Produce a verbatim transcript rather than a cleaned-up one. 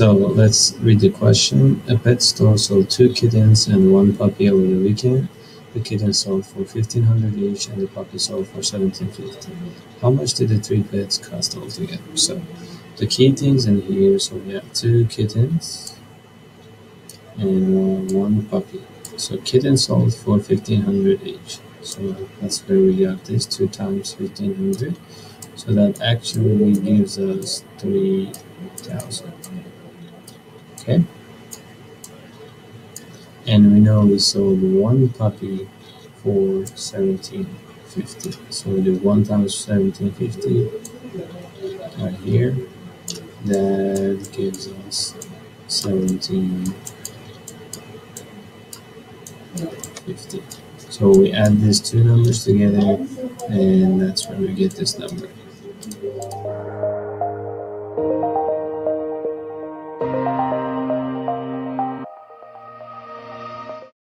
So let's read the question. A pet store sold two kittens and one puppy over the weekend. The kittens sold for fifteen hundred dollars each and the puppy sold for seventeen fifty. How much did the three pets cost altogether? So the key things in here, so we have two kittens and one puppy. So kittens sold for fifteen hundred dollars each. So that's where we got this, two times fifteen hundred. So that actually gives us three thousand. Okay. And we know we sold one puppy for seventeen fifty. So we do one times seventeen fifty right here. That gives us seventeen fifty. So we add these two numbers together, and that's where we get this number.